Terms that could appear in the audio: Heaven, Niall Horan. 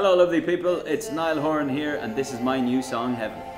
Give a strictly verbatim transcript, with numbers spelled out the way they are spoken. Hello lovely people, it's Niall Horan here and this is my new song, Heaven.